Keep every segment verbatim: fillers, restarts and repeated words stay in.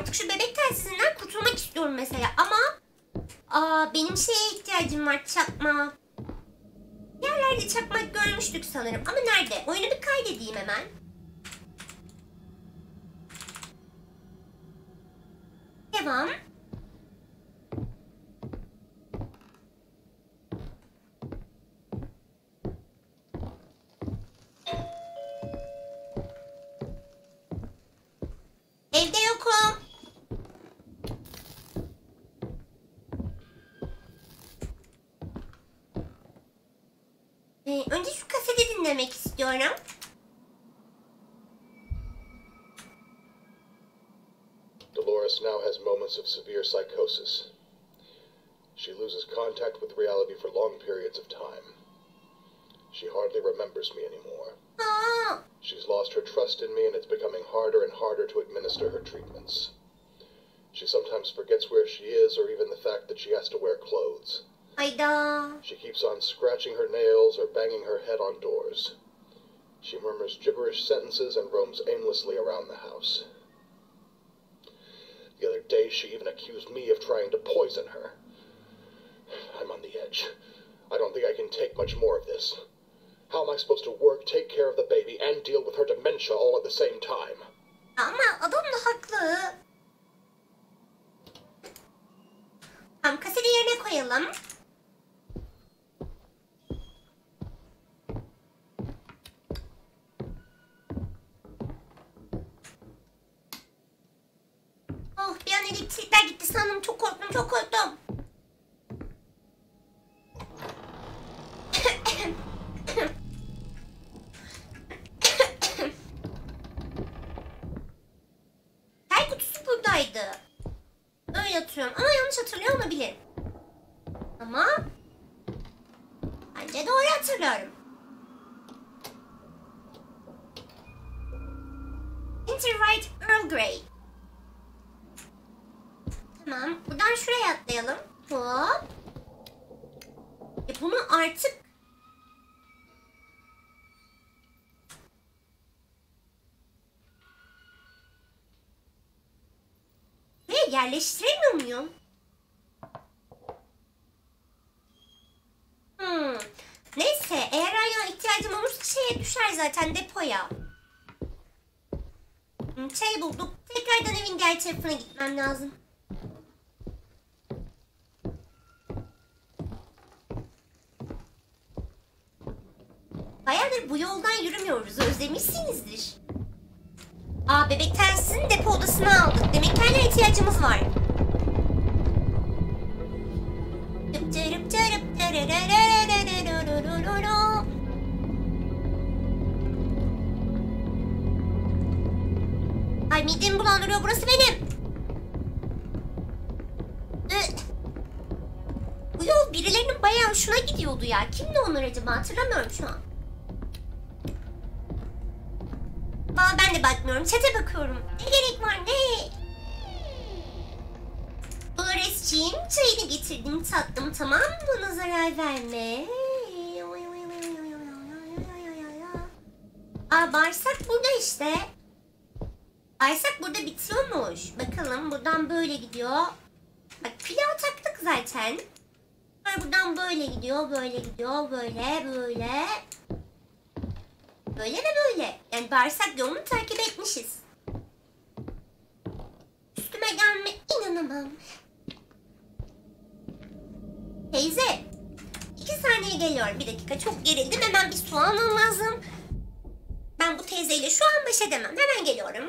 Artık şu bebek telsizinden kurtulmak istiyorum mesela. Ama aa, benim şeye ihtiyacım var, çakma. Yerlerde çakmak görmüştük sanırım. Ama nerede? Oyunu bir kaydedeyim hemen. Devam. Evde yokum. Ee, önce şu kaseti dinlemek istiyorum. Dolores now has moments of severe psychosis. She loses contact with reality for long periods of time. She hardly remembers me anymore. Aa. She's lost her trust in me, and it's becoming harder and harder to administer her treatments. She sometimes forgets where she is, or even the fact that she has to wear clothes. Ayda. She keeps on scratching her nails or banging her head on doors. She murmurs gibberish sentences and roams aimlessly around the house. The other day, she even accused me of trying to poison her. I'm on the edge. I don't think I can take much more of this. How am I supposed to work, take care of the baby, and deal with her dementia all at the same time? Ama adam da haklı. Tam kaseti yerine koyalım. Oh, bir an elektrikler gitti sandım. Çok korktum, çok korktum. Ama yanlış hatırlıyor olabilir. Ama bence doğru hatırlıyorum. Enter right Earl Grey. Tamam. Buradan şuraya atlayalım. Hop. E bunu artık yerleştiremiyor muyum? Hmm. Neyse, eğer ayna ihtiyacım olursa şeye düşer zaten, depoya. Şey bulduk. Tekrardan evin diğer tarafına gitmem lazım. Bayağıdır bu yoldan yürümüyoruz. Özlemişsinizdir. Aa, bebek telsizini depo odasına aldık. Demek ki hala ihtiyacımız var. Ay, midemi bulandırıyor. Burası benim. Bu yol birilerinin bayağı şuna gidiyordu ya. Kimdi onlar acaba? Hatırlamıyorum şu an. Aa, ben de bakmıyorum. Çete bakıyorum. Ne gerek var ne? Dolores'ciğim, çayını getirdim tatlım, tamam mı? Bana zarar verme. Aa, bağırsak burada işte. Bağırsak burada bitiyormuş. Bakalım buradan böyle gidiyor. Bak, pilav taktık zaten. Buradan böyle gidiyor, böyle gidiyor, böyle, böyle. Böyle ve böyle. Yani bağırsak yolunu takip etmişiz. Üstüme gelme, inanamam. Teyze. İki saniye geliyorum. Bir dakika, çok gerildim. Hemen bir su almam lazım. Ben bu teyzeyle şu an baş edemem. Hemen geliyorum.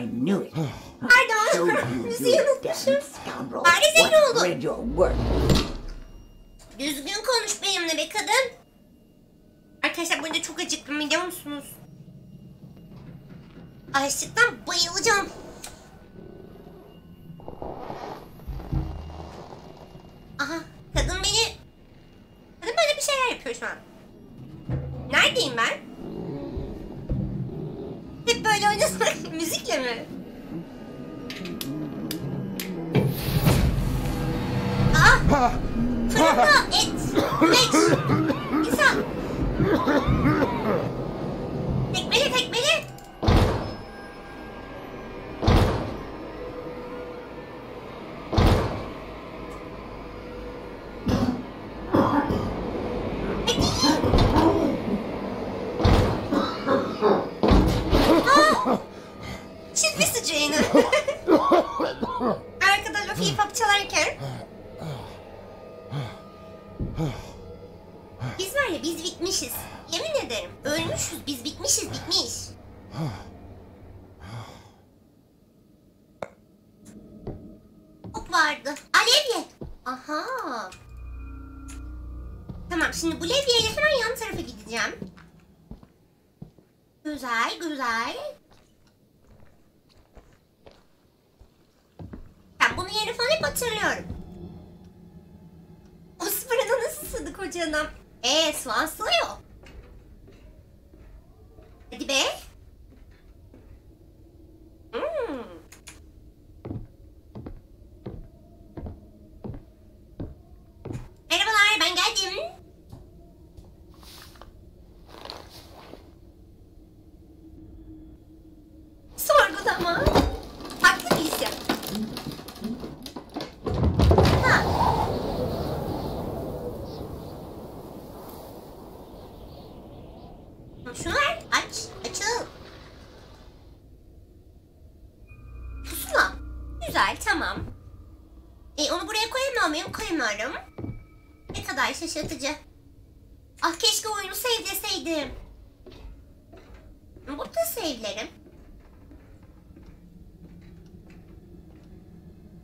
I knew it. Müziği unutmuşum. Bari zehir oldu. Düzgün konuş benimle be kadın. Arkadaşlar burada çok acıktım biliyor musunuz? Açlıktan bayılacağım. Aha kadın beni... Kadın böyle bir şeyler yapıyor şu an. Neredeyim ben? Hep böyle oynasak müzikle mi? Aa! Fırında et! Beş! İnsan! Tekmeli tekmeli! Vardı. Alevye. Aha. Tamam şimdi bu levyeyle hemen yan tarafa gideceğim. Güzel güzel. Ben bunu yeri falan hep hatırlıyorum. O sıfırına nasıl sığdı koca adam? Eee soğan sığıyor. Hadi be. Şaşırtıcı. Ah keşke oyunu sevdeseydim. Burada sevlerim.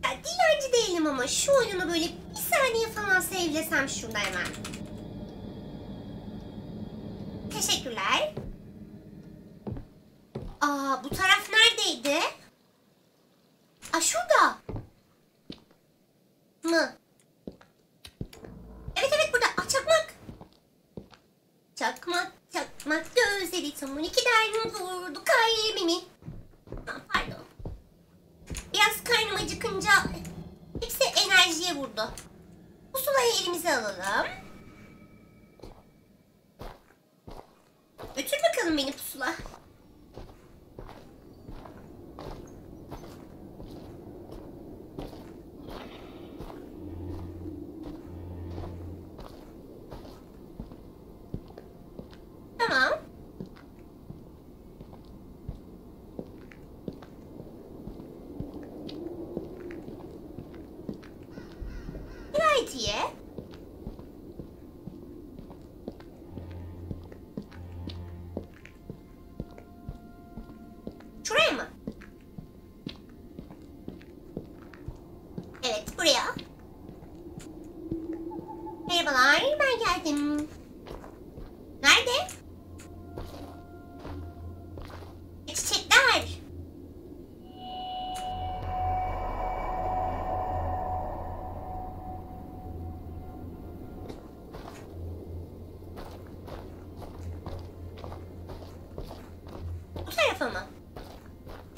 Ya dilenci değilim ama şu oyunu böyle bir saniye falan sevlesem şurada hemen. Teşekkürler. Aa bu taraf neredeydi? Aa şurada. Mı? Çakmak, çakmak gözleri tam on iki derdim vurdu kalbimi. Pardon. Biraz karnım acıkınca hepsi enerjiye vurdu. Bu sulayı elimize alalım. Götür bakalım beni pusula. Ama.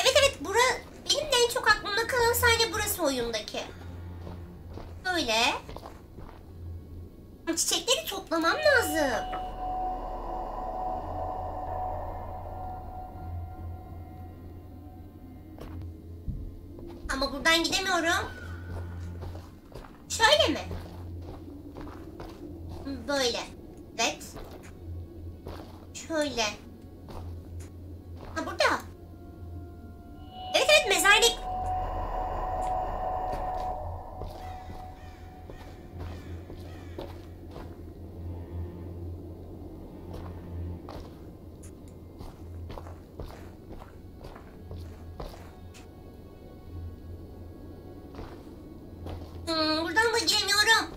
Evet evet bura benim de en çok aklımda kalan sadece burası oyundaki. Böyle. Çiçekleri toplamam lazım. Ama buradan gidemiyorum. Şöyle mi? Böyle. Evet. Şöyle. Ha burada. Evet evet mezarlık. Hmm, buradan da giremiyorum.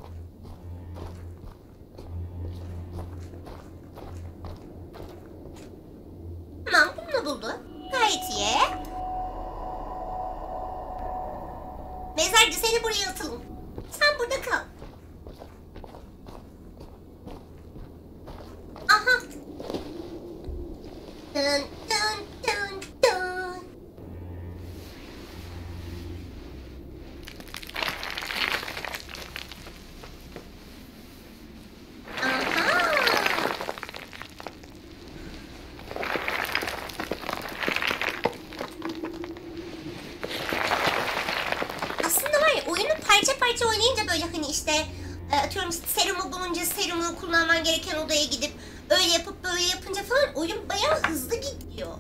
serumu bulunca serumunu kullanman gereken odaya gidip öyle yapıp böyle yapınca falan oyun bayağı hızlı gidiyor.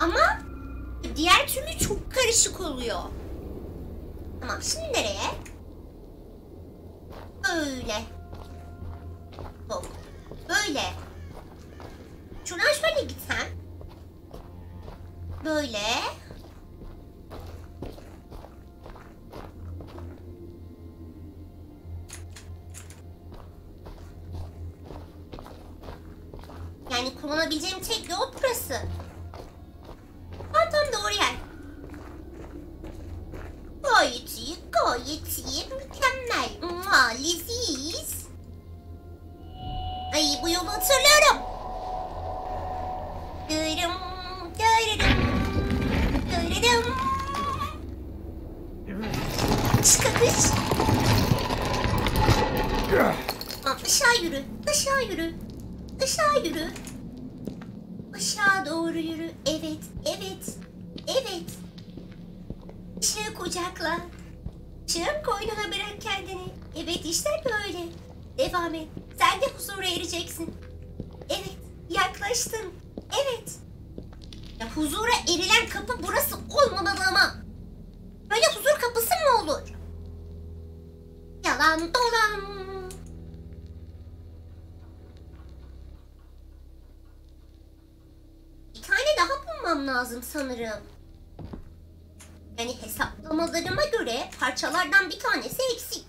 Ama diğer türlü çok karışık oluyor. Tamam, şimdi nereye? Böyle. Hop. Böyle. Şuradan şöyle gitsem. Böyle. Yani kullanabileceğim tek yol burası. Aa, tam doğru yer. Gayet iyi, gayet iyi, mükemmel, mua, leziz. Ay, bu yolu hatırlıyorum. Dırım, dırırım, dırırım. Çıkış. Aa, aşağı yürü, aşağı yürü, aşağı yürü. Aşağı doğru yürü, evet, evet, evet. Işığı kucakla. Işığın koynuna bırak kendini. Evet, işte böyle. Devam et. Sen de huzura ereceksin. Evet, yaklaştın. Evet. Ya huzura erilen kapı burası olmamalı ama. Böyle huzur kapısı mı olur? Yalan dolan. Bir tane daha bulmam lazım sanırım. Yani hesaplamalarıma göre parçalardan bir tanesi eksik.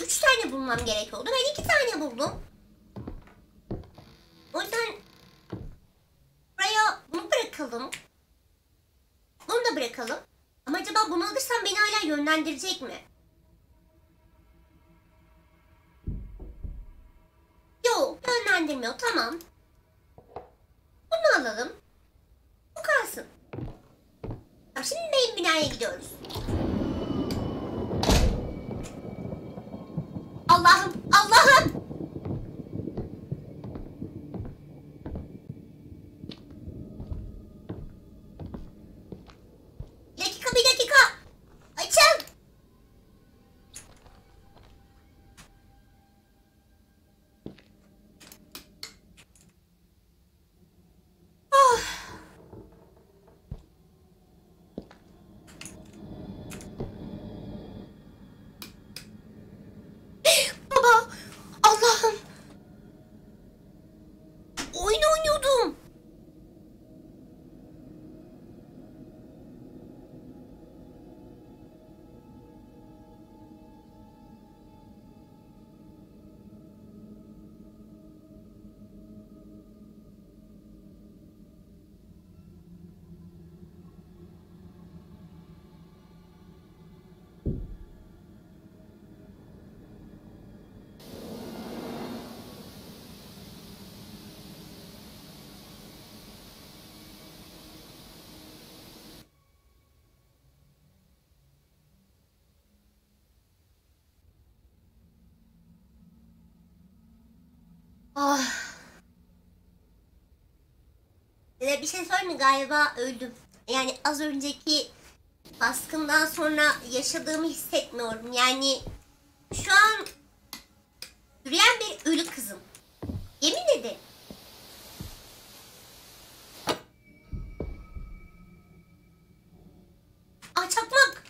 Üç tane bulmam gerek oldu. Ben iki tane buldum. O yüzden buraya bunu bırakalım. Bunu da bırakalım. Ama acaba bunu alırsam beni hala yönlendirecek mi? Yok, yönlendirmiyor. Tamam. Bunu alalım. Bu kalsın. Şimdi benim binaya gidiyoruz. Allah'ım, Allah'ım! Bir dakika, bir dakika! Açıl! Oh. Bir şey söyleyeyim mi? Galiba öldüm. Yani az önceki baskından sonra yaşadığımı hissetmiyorum. Yani şu an yürüyen bir ölü kızım. Yemin ederim. Ah, çakmak.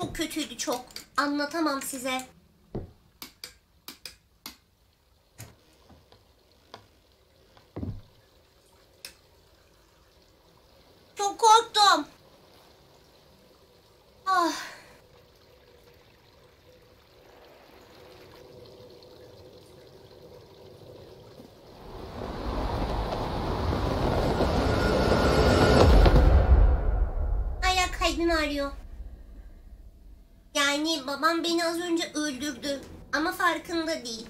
Çok kötüydü, çok. Anlatamam size. Çok korktum. Ah. Hala kalbim ağrıyor. Yani babam beni az önce öldürdü ama farkında değil.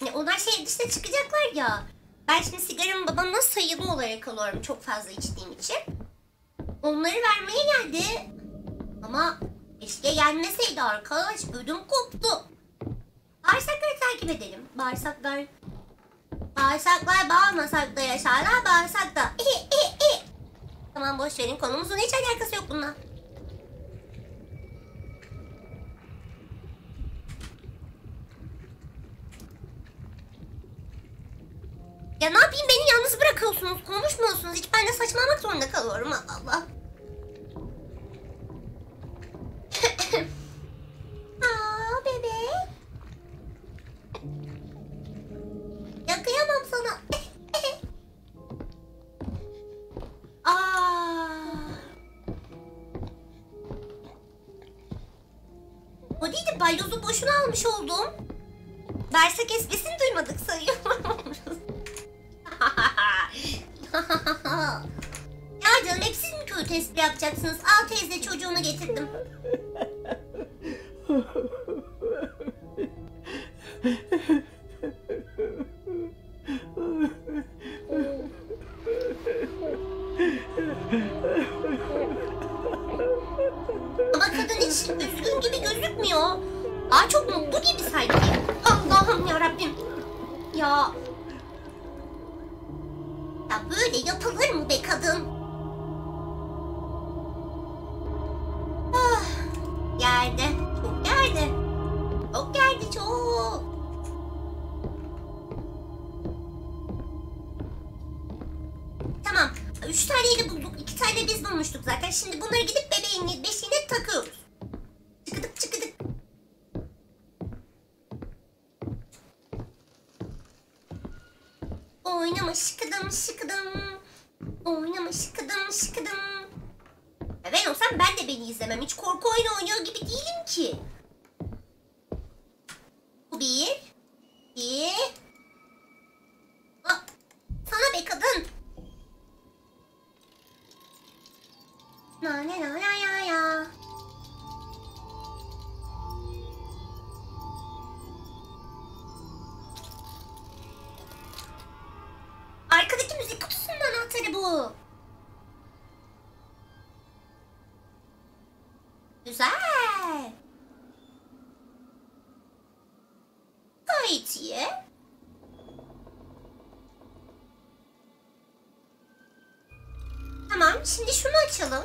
Yani onlar şey dışına çıkacaklar ya. Ben şimdi sigaramı babamla sayılı olarak alıyorum çok fazla içtiğim için. Onları vermeye geldi. Ama keşke gelmeseydi arkadaş, ödüm koptu. Bağırsakları takip edelim. Bağırsaklar. Bağırsaklar bağırmasak da yaşarlar, bağırsak da. Tamam, boş verin, konumuzun hiç alakası yok bununla. Ya ne yapayım, beni yalnız bırakıyorsunuz, konuşmuyorsunuz hiç, ben de saçmalamak zorunda kalıyorum Allah Allah. Aa bebek. Ya kıyamam sana. Aa. O değil de balyozu boşuna almış oldum. Versek esmesini duymadık sayıyorum. Ya canım, hep siz mi köy tespih yapacaksınız? Al teyze, çocuğunu getirdim. Ama kadın hiç üzgün gibi gözükmüyor. Aa, çok mutlu gibi sanki. Allah'ım yarabbim. Ya... Ya böyle yapılır mı be kadın? Ah, geldi. Çok geldi. Çok geldi çok. Tamam. Üç taneyi bulduk. İki tane biz bulmuştuk zaten. Şimdi bunları gidip bebeğin beşiğine takıyoruz. Çıkıdık çıkıdık. Oynama şıkıdım şıkıdım. Oynama şıkıdım şıkıdım. Ben olsam ben de beni izlemem. Hiç korku oyunu oynuyor gibi değilim ki. Bir. Bir. Aa, sana be kadın. Na na na na ya ya. Arkadaki müzik kutusunun anahtarı bu. Güzel. Gayet iyi. Tamam, şimdi şunu açalım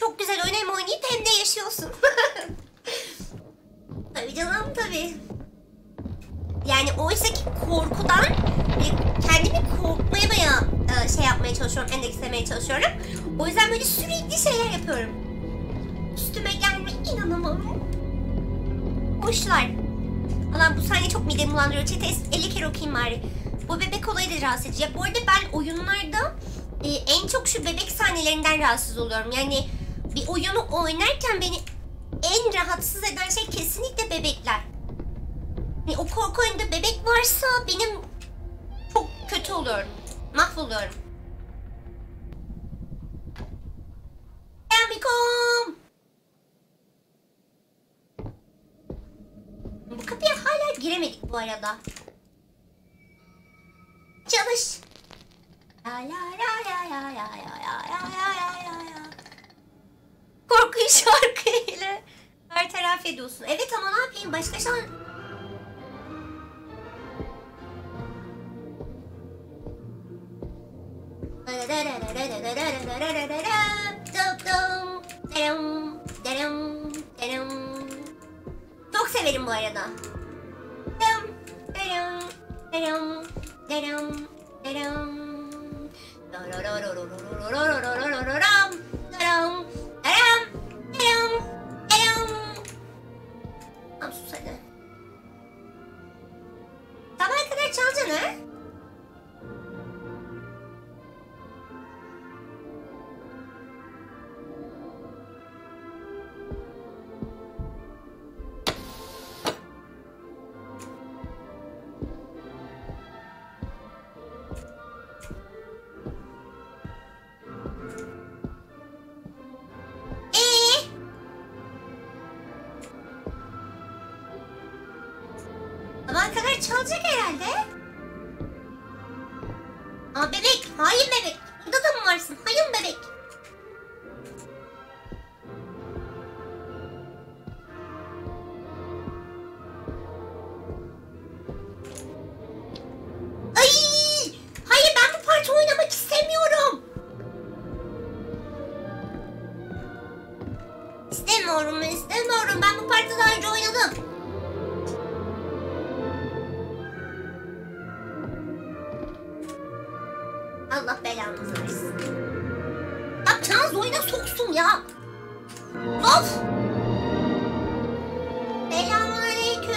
Çok güzel oyun oynayıp hem de yaşıyorsun. Tabii canım tabii. Yani oysa ki korkudan kendimi korkmaya baya şey yapmaya çalışıyorum, endekslemeye çalışıyorum. O yüzden böyle sürekli şeyler yapıyorum. Üstüme gelme, inanamam. Boşlar. Allah'ım bu sahne çok midemi bulandırıyor. Çetesi elli kere okuyayım bari. Bu bebek olayı da rahatsız edici. Ya bu arada ben oyunlarda e, en çok şu bebek sahnelerinden rahatsız oluyorum. Yani bir oyunu oynarken beni en rahatsız eden şey kesinlikle bebekler. Yani o korku oyunda bebek varsa benim çok kötü oluyorum. Mahvoluyorum. Yamikom! Bu kapıya hala giremedik bu arada. Çalış. Korkuyu şarkıyla bertaraf ediyorsun. Evet ama ne yapayım başka şan... Çok severim bu arada. Dam dam dam dam dam. Tam sus hadi. Sabaha kadar çalacaksın ha? Çalacak herhalde. Aa ya bebek. Hayır bebek. Burada da mı varsın? Hayır bebek. İstemiyorum, istemiyorum. Ben bu parti daha önce oynadım. Allah belanızı versin. Yapacağınız oyuna soksun ya. Of! Selamünaleyküm.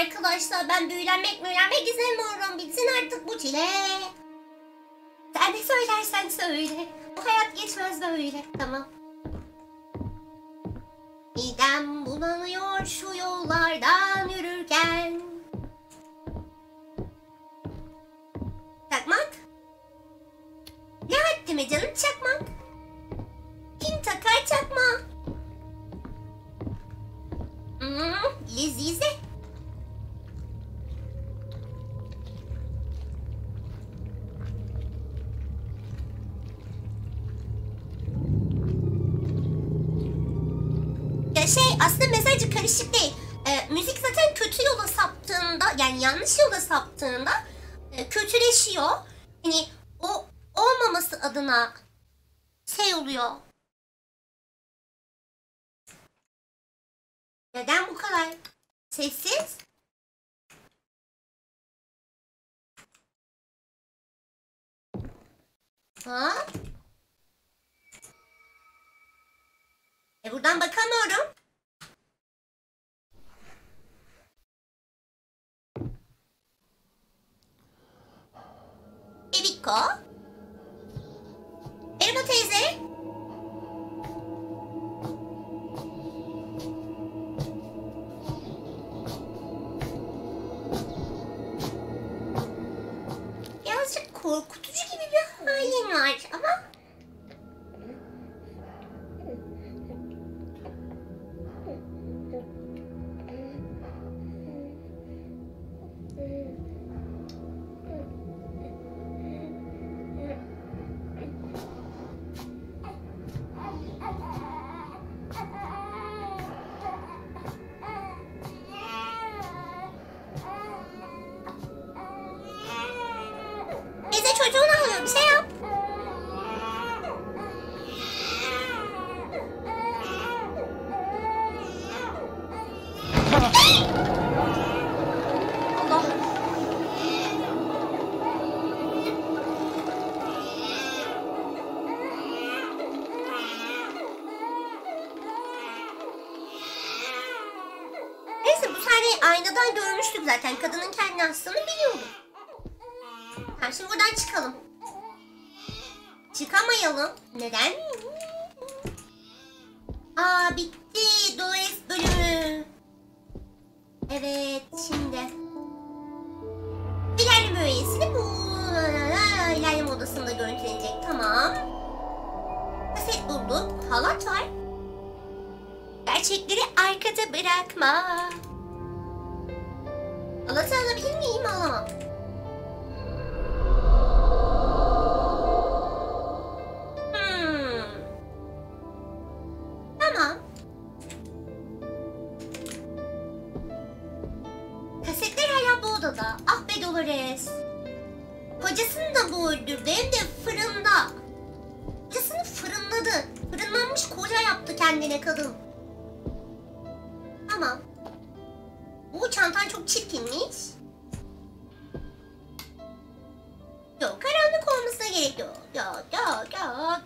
Arkadaşlar ben büyülenmek büyülenmek istemiyorum. Bitsin artık bu çile. Sen ne söylersen söyle. Bu hayat geçmez böyle. Tamam. Midem bulanıyor şu yollardan yürürken. Çakmak? Ne haddime canım çakmak? Kim takar çakma? Hmm, lezize. Mesajı karışık değil. E, müzik zaten kötü yola saptığında, yani yanlış yola saptığında e, kötüleşiyor. Hani o olmaması adına şey oluyor. Neden bu kadar sessiz? Ha? E, buradan bakamıyorum. Eriko? Merhaba teyze. Birazcık korkutucu gibi bir halin var ama... Çocuğun ağlıyor, bir şey yap. aynadan görmüştük zaten. Kadının kendi hastalığını biliyorduk. Tamam, şimdi buradan çıkalım. Çıkamayalım. Neden? Aa, bitti. Dolores bölümü. Evet, şimdi. İlerleme üyesini bu. İlerleme odasında görüntülenecek. Tamam. Kaset bulduk. Halat var. Gerçekleri arkada bırakma. Halatı alabilir miyim? Alamam. Hmm. Tamam. Kasetler hala bu odada. Ah be Dolores. Kocasını da bu öldürdü. Hem de fırında. Kocasını fırınladı. Fırınlanmış koca yaptı kendine kadın. Tamam. Bu çantan çok çirkinmiş. Yok, karanlık olmasına gerek yok. Yok, yok, yok.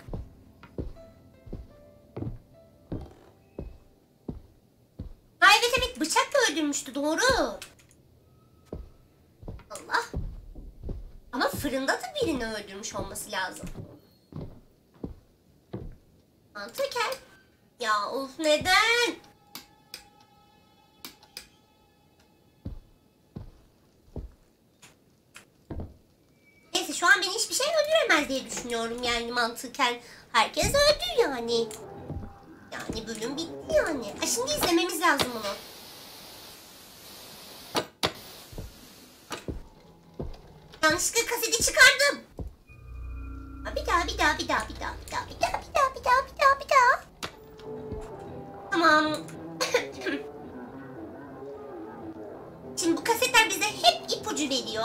Vay be, demek bıçakla öldürmüştü, doğru. Allah. Ama fırında da birini öldürmüş olması lazım. Mantıken. Ya of, neden? Şu an beni hiçbir şey öldüremez diye düşünüyorum yani mantıken. Herkes öldü yani. Yani bölüm bitti yani. Ha, şimdi izlememiz lazım bunu. Yanlışlıkla kaseti çıkardım. Ha, bir daha bir daha bir daha bir daha bir daha bir daha bir daha bir daha bir daha bir daha. Tamam. Şimdi bu kasetler bize hep ipucu veriyor.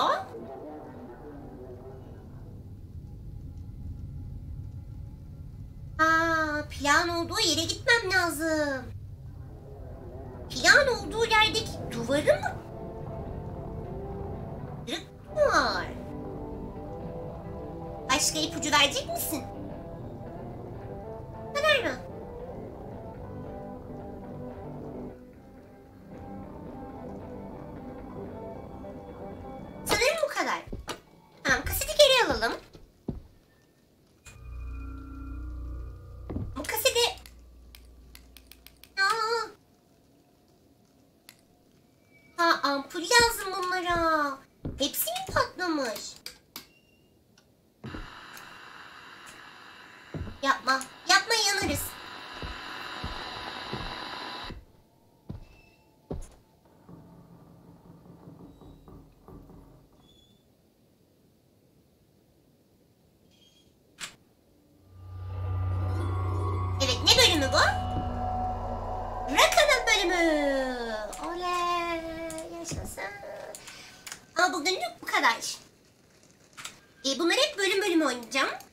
Plan olduğu yere gitmem lazım. Plan olduğu yerdeki duvarı mı? Kırık duvar. Başka ipucu verecek misin? Bu kadar mı? Sanırım bu kadar. Tamam, kaseti geri alalım. Ampul lazım bunlara. Hepsi mi patlamış? Yapma. Yapma, yanarız. Evet, ne bölümü bu? Rakanın bölümü. Ama bugünlük bu kadar. E, bunları hep bölüm bölüm oynayacağım.